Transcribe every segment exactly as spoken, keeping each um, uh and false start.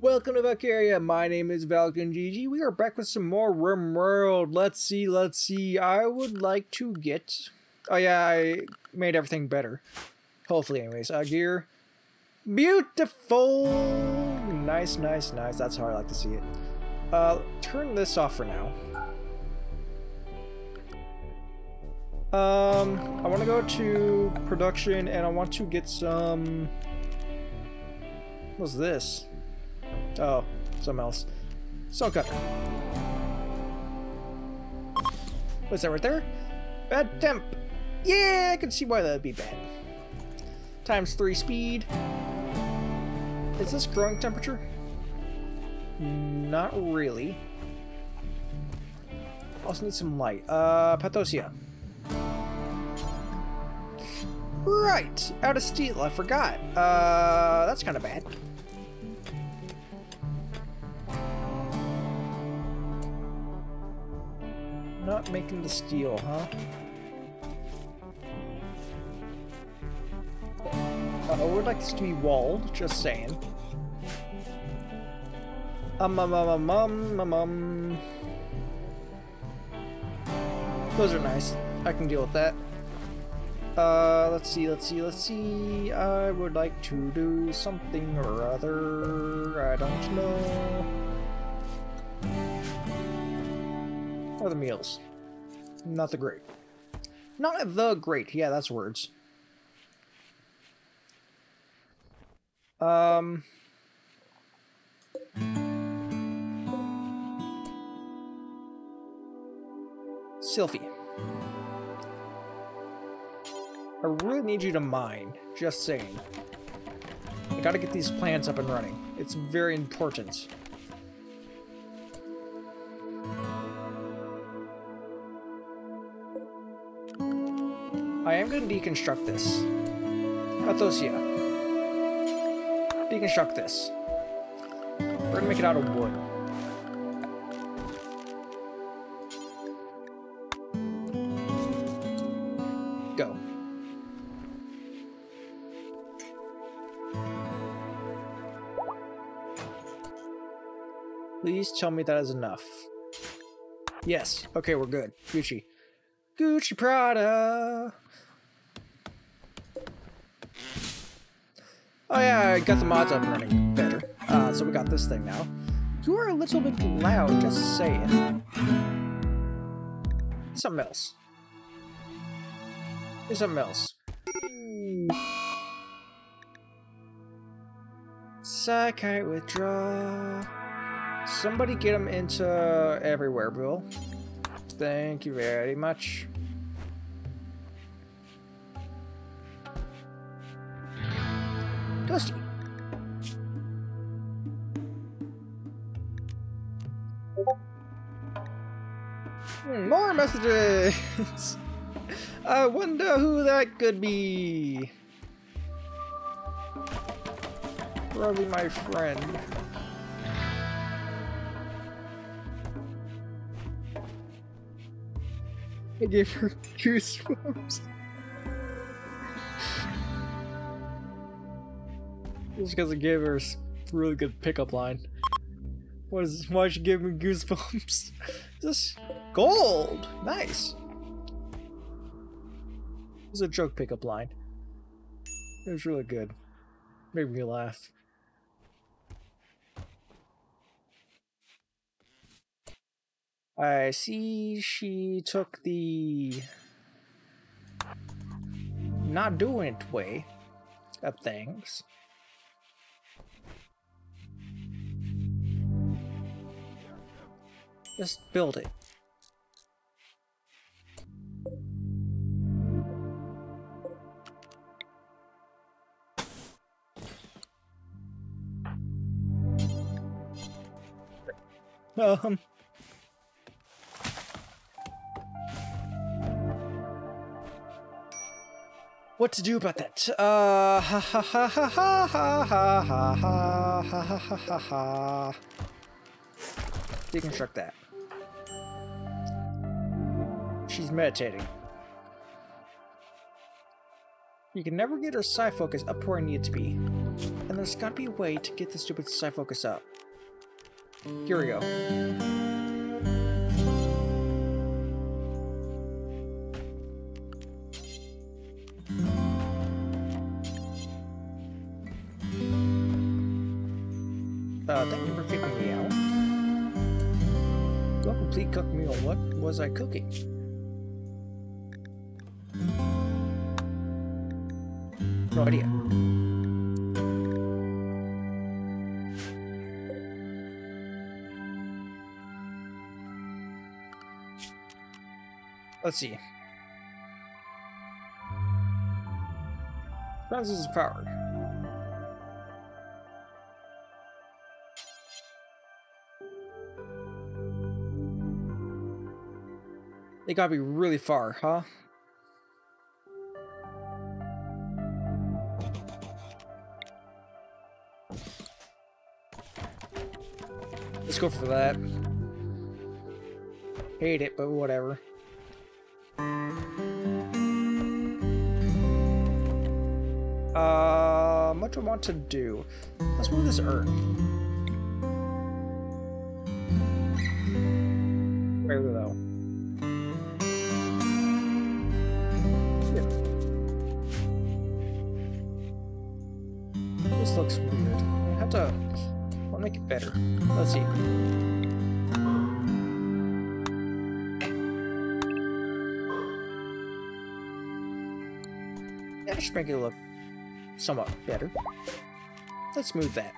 Welcome to Valkyria. My name is ValkynGG. We are back with some more RimWorld. Let's see, let's see. I would like to get... Oh yeah, I made everything better. Hopefully anyways. Uh, gear. Beautiful! Nice, nice, nice. That's how I like to see it. Uh, turn this off for now. Um, I want to go to production and I want to get some... What's this? Oh, something else. Stone cutter. What's that right there? Bad temp. Yeah, I can see why that'd be bad. Times three speed. Is this growing temperature? Not really. Also need some light. Uh, Pathosia. Right, out of steel. I forgot. Uh, that's kind of bad. Not making the steel, huh? Uh-oh, I would like this to be walled, just saying. Um, um, um, um, um, um. Those are nice. I can deal with that. Uh, let's see, let's see, let's see. I would like to do something or other. I don't know. Or the meals. Not the great. Not the great. Yeah, that's words. Um. Sylphie. I really need you to mine. Just saying. I gotta get these plants up and running. It's very important. I am going to deconstruct this. Pathosia. Deconstruct this. We're going to make it out of wood. Go. Please tell me that is enough. Yes. Okay, we're good. Gucci. Gucci Prada. Oh yeah, I got the mods up running better. Uh, so we got this thing now. You are a little bit loud, just saying. Something else. Here's something else. Psychite withdraw. Somebody get him into everywhere, Bill. Thank you very much. Dusty. More messages! I wonder who that could be. Probably my friend. I gave her goosebumps. Just because I gave her a really good pickup line. What is? Why she gave me goosebumps? This gold, nice. It was a joke pickup line. It was really good. Made me laugh. I see she took the not doing it way of things. Just build it. Um. What to do about that? Uh, ha ha ha ha ha ha ha ha ha ha ha ha ha. Deconstruct that. She's meditating. You can never get her psi focus up to where I need it to be. And there's gotta be a way to get this stupid side focus up. Here we go. Uh, thank you for kicking me out. Welcome, complete cook meal. What was I cooking? No idea. Let's see. Francis is powered. They gotta be really far, huh? Let's go for that. Hate it, but whatever. Uh, what do I want to do? Let's move this urn. Where though? Here. This looks weird. I have to. I'll make it better. Let's see. Yeah, I should make it look somewhat better. Let's smooth that.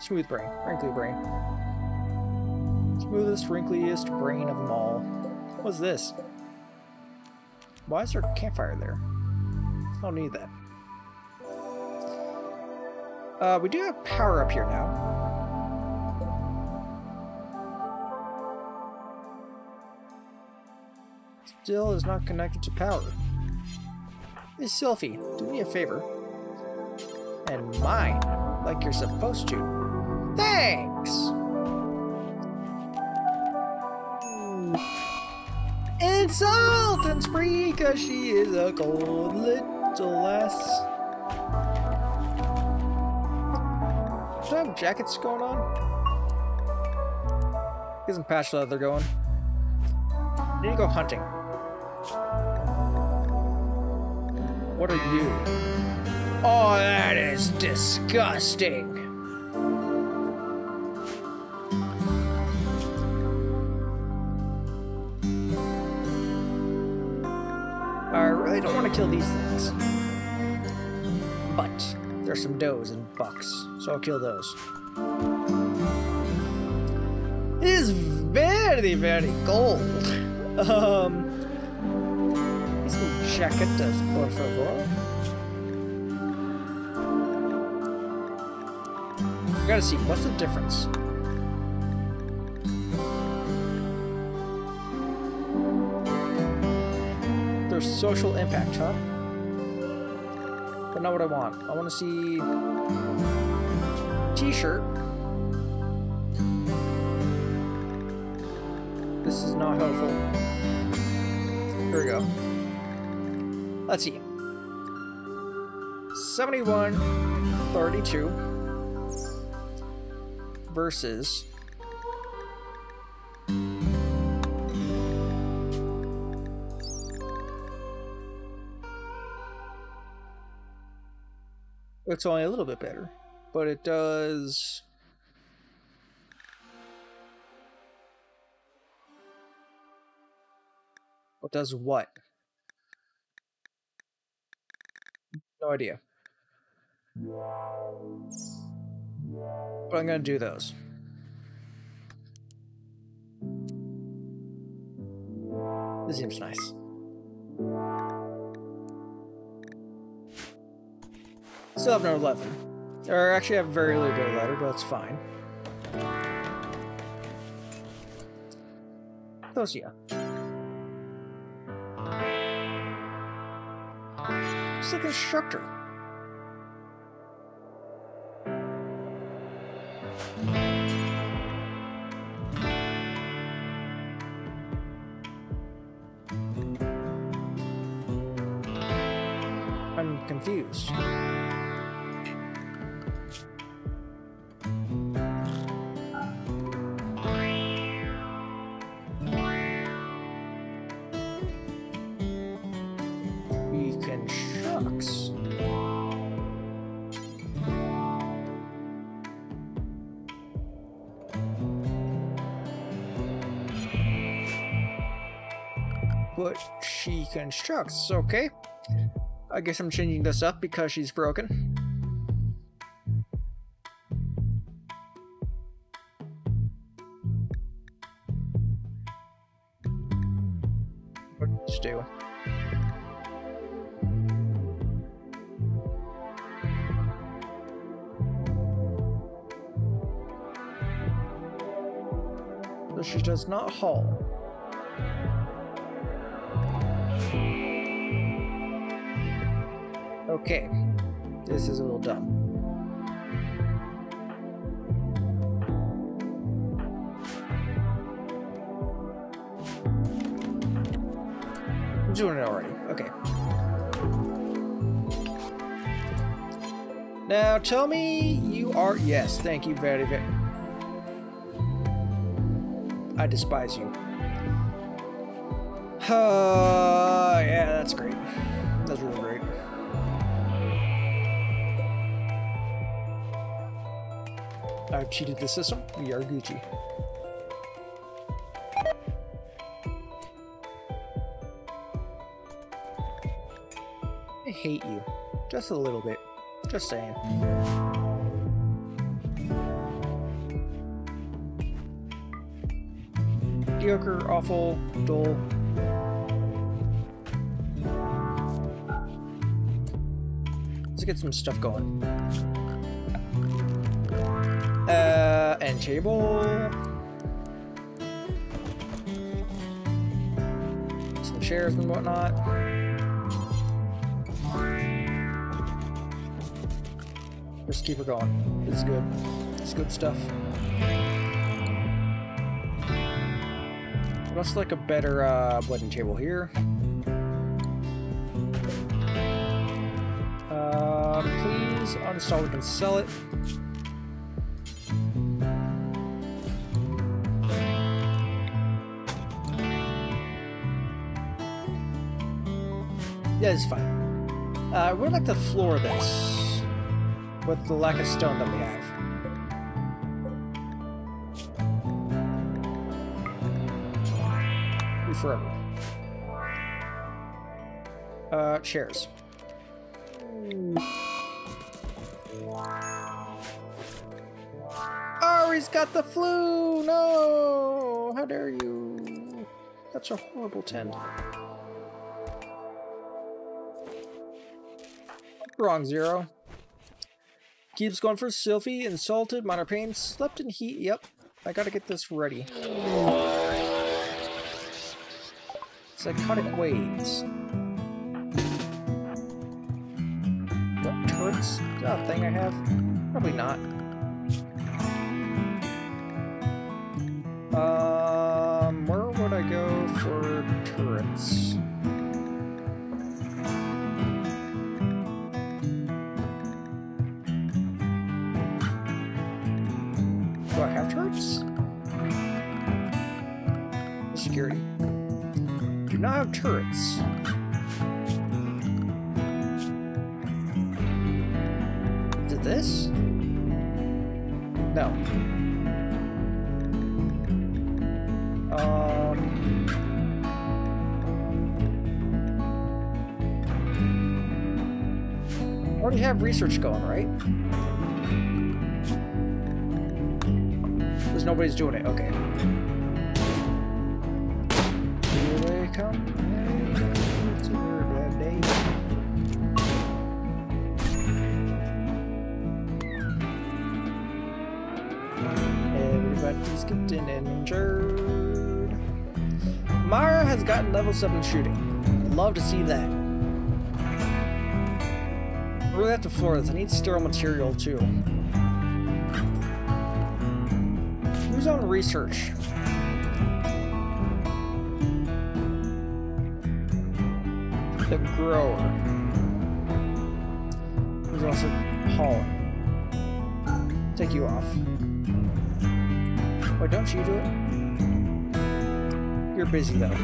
Smooth brain. Wrinkly brain. Smoothest, wrinkliest brain of them all. What's this? Why is there a campfire there? I don't need that. Uh, we do have power up here now. Still is not connected to power. Hey, Sylphie, do me a favor. And mine, like you're supposed to. Thanks! Insult and spree, cause she is a cold little lass. Do I have jackets going on? Get some patch leather going. I need to go hunting. What are you? Oh, that is disgusting. I really don't want to kill these things. But there's some does and bucks, so I'll kill those. It is very, very cold. Um, jaquetas, por favor. I gotta see, what's the difference? There's social impact, huh? But not what I want. I want to see... T-shirt. This is not helpful. Here we go. Let's see. seventy-one, thirty-two. Versus it's only a little bit better, but it does it does what? No idea. But I'm gonna do those. This seems nice. Still have no leather. Or actually I have very little leather, but it's fine. Those, yeah. It's like a constructor. I'm confused. what she constructs. Okay. I guess I'm changing this up because she's broken. Let's do it. So she does not haul. Okay, this is a little dumb. I'm doing it already, okay. Now tell me you are, yes, thank you very, very, I despise you. Uh, yeah, that's great. That's really great. I've cheated the system. We are Gucci. I hate you. Just a little bit. Just saying. Mediocre, awful, dull. Let's get some stuff going. Uh, end table. Some chairs and whatnot. Just keep her going. It's good. It's good stuff. Let's like a better uh, blending table here. Uh, please uninstall. We can sell it. Yeah, it's fine. Uh, we'd like to floor this with the lack of stone that we have. Forever. Uh, chairs. Oh, he's got the flu! No! How dare you! That's a horrible ten. Wrong zero. Keeps going for Sylphie. Insulted, minor pain, slept in heat. Yep. I gotta get this ready. Psychotic waves. What turrets? Is that a thing I have? Probably not. Um, where would I go for turrets? Do I have turrets? Security. Do not have turrets. Is it this? No. Um. Already have research going, right? Because nobody's doing it. Okay. It's a very bad day. Everybody's getting injured. Mara has gotten level seven shooting. Love to see that. I really have to floor this. I need sterile material too. Who's on research? The grower, who's also hauling. Take you off. Why don't you do it? You're busy though.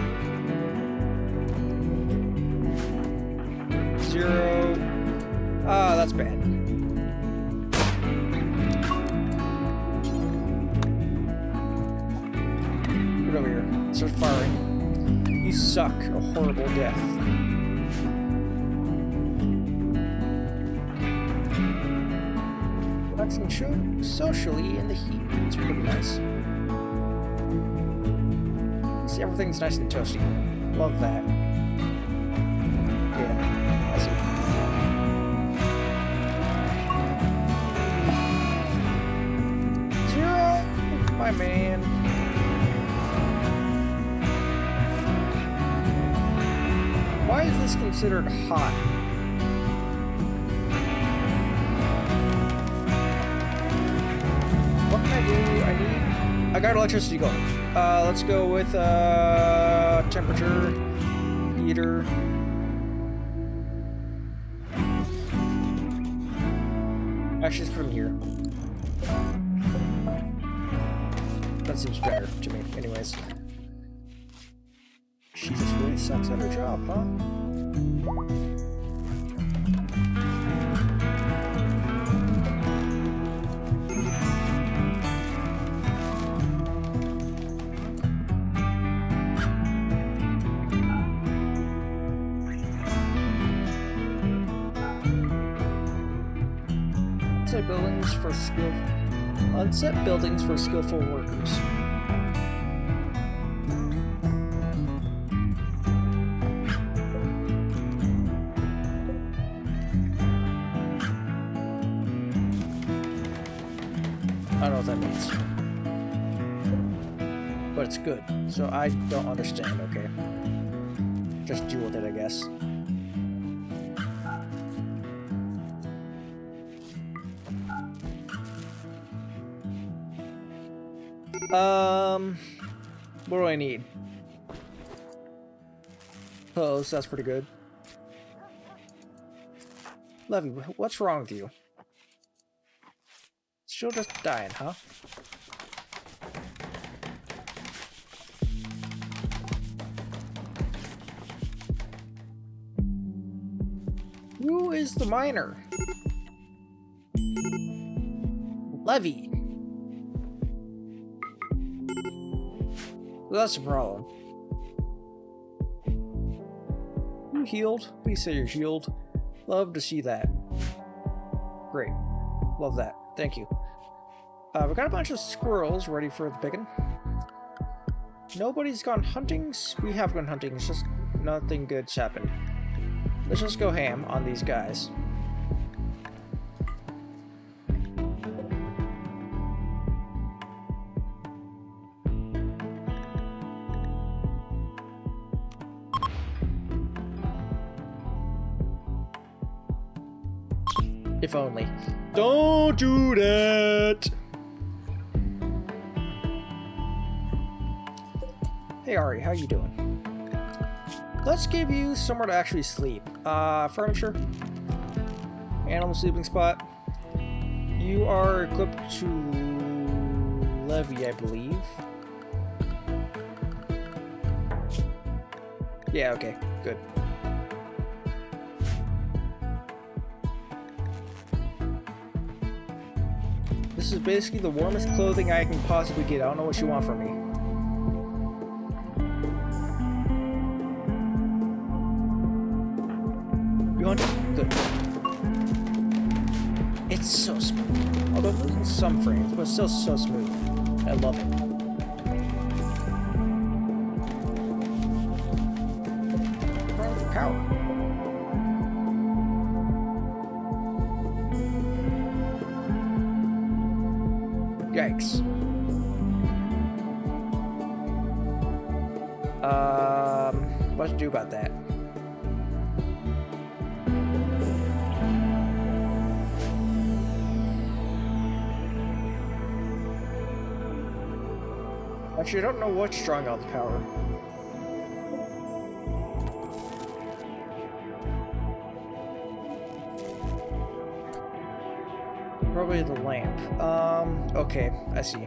Zero. Ah, that's bad. Get over here. Start firing. we suck a horrible death. Relaxing show socially in the heat. It's pretty nice. See, everything's nice and toasty. Love that. Yeah, I see. My man. Why is this considered hot? What can I do? I need... I got electricity going. Uh, let's go with uh, temperature, heater. Actually, it's from here. That seems better to me. Anyways. She just really sucks at her job, huh? Unset buildings for skill Unset buildings for skillful workers. Good. So I don't understand, okay. Just deal with it, I guess. Um, what do I need? Clothes, that's pretty good. Levy, what's wrong with you? Still just dying, huh? Who is the miner? Levy. Well, that's a problem. You healed? Please say you're healed. Love to see that. Great. Love that. Thank you. Uh, we got a bunch of squirrels ready for the picking. Nobody's gone hunting. We have gone hunting. It's just nothing good's happened. Let's just go ham on these guys. If only. Don't do that! Hey Ari, how you doing? Let's give you somewhere to actually sleep. Uh, furniture, animal sleeping spot. You are equipped to levy, I believe. Yeah, okay, good. This is basically the warmest clothing I can possibly get. I don't know what you want from me. Good. It's so smooth. Although losing some frames, but still so smooth. I love it. The power. Yikes. Um, what to do about that? Actually, I don't know what's drawing out the power. Probably the lamp. Um, okay, I see.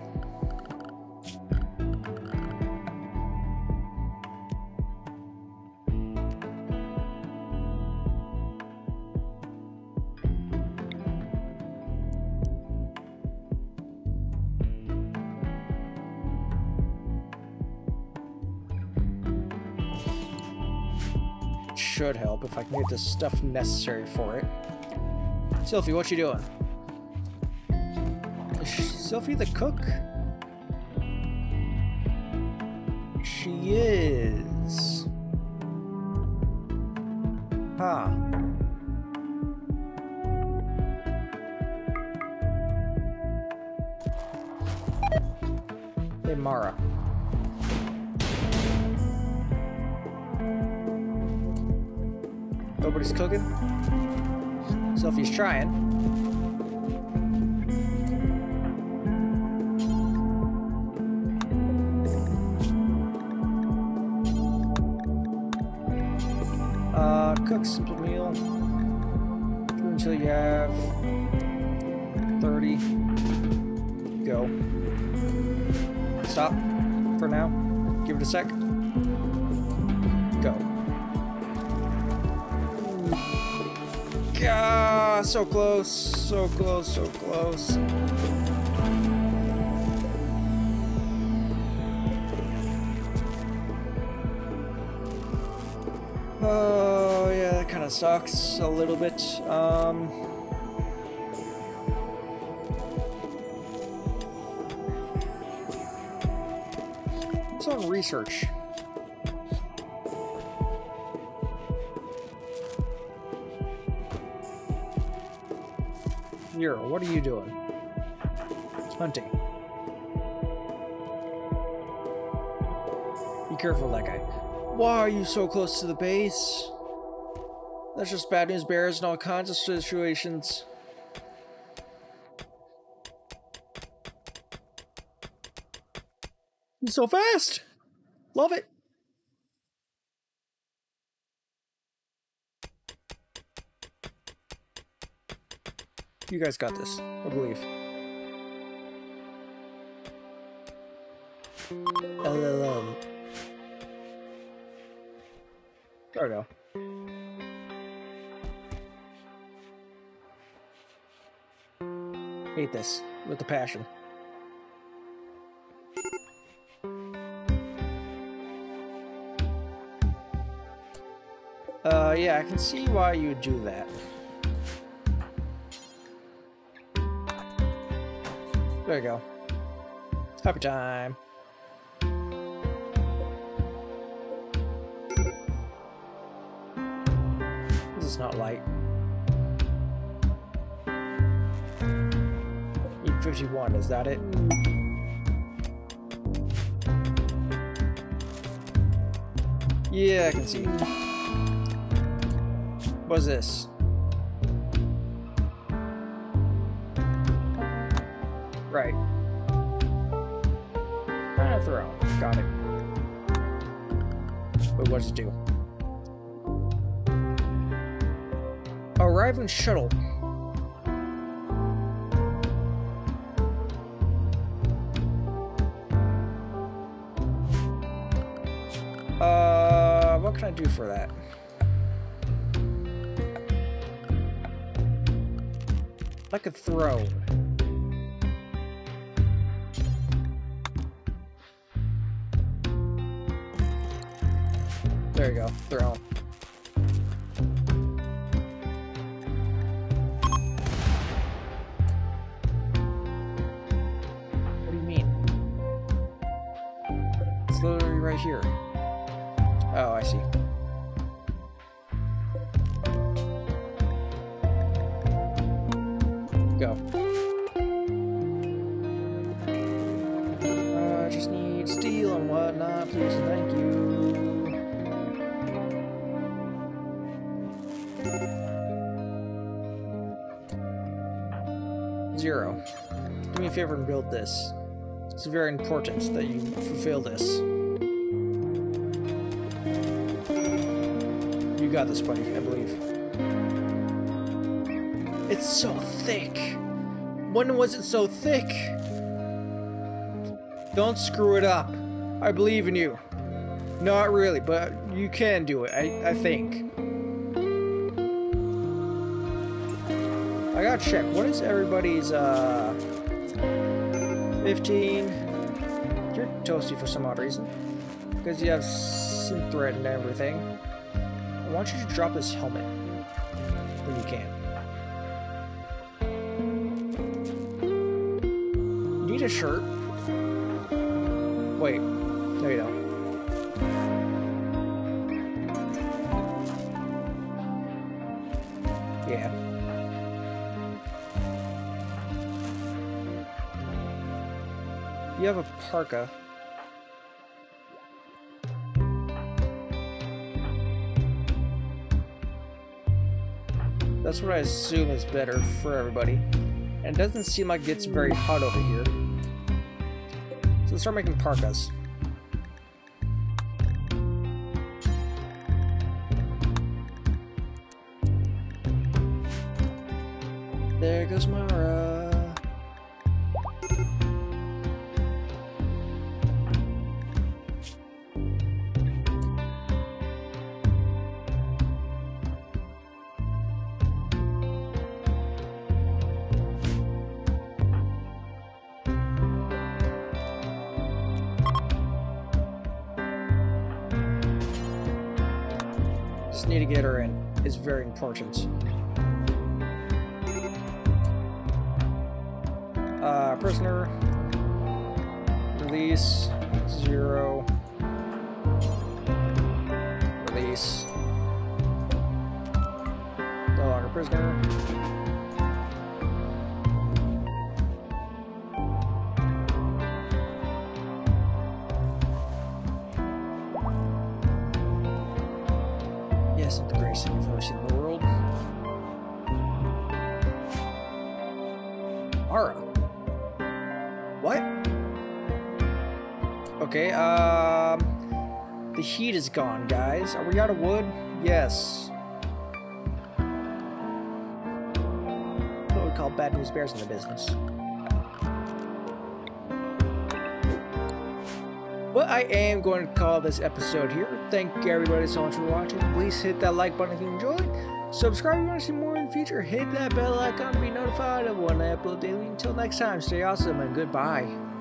should help if I can get the stuff necessary for it. Sylphie, what you doing? Is Sylphie the cook? She is. Huh. Hey, Mara. Nobody's cooking. Sylphie's trying. Uh, cook simple meal. Do until you have thirty. Go. Stop for now. Give it a sec. Go. Ah, so close, so close, so close. Oh, yeah, that kind of sucks a little bit. Um, it's on research. Nero, what are you doing? Hunting. Be careful, that guy. Why are you so close to the base? That's just bad news bears in all kinds of situations. You're so fast! Love it! You guys got this, I believe. L L M. Oh no. Hate this with a passion. Uh, yeah, I can see why you would do that. There you go. Happy time. This is not light. eight fifty-one, is that it? Yeah, I can see. What's this? Right. Trying to throw. Got it. But what does it do? Arriving shuttle. Uh, what can I do for that? I could throw. There you go, throw him. What do you mean? It's literally right here. Oh, I see. Go. I uh, just need steel and whatnot, please and thank you. Zero. Do me a favor and build this. It's very important that you fulfill this. You got this, buddy, I believe. It's so thick! When was it so thick? Don't screw it up. I believe in you. Not really, but you can do it, I, I think. I gotta check, what is everybody's, uh, fifteen? You're toasty for some odd reason. Because you have synth thread and everything. want you to drop this helmet when you can. You need a shirt. Wait, no you don't. Yeah. You have a parka. That's what I assume is better for everybody. And it doesn't seem like it gets very hot over here. So let's start making parkas. There goes Mara. Just need to get her in. It's very important. Uh, prisoner, release, zero, release, no longer prisoner. Yes, I'm the greatest universe in the world. Mara. What? Okay, um... the heat is gone, guys. Are we out of wood? Yes. What we call bad news bears in the business. Well, I am going to call this episode here. Thank everybody so much for watching. Please hit that like button if you enjoyed. Subscribe if you want to see more in the future. Hit that bell icon to be notified of when I upload daily. Until next time, stay awesome and goodbye.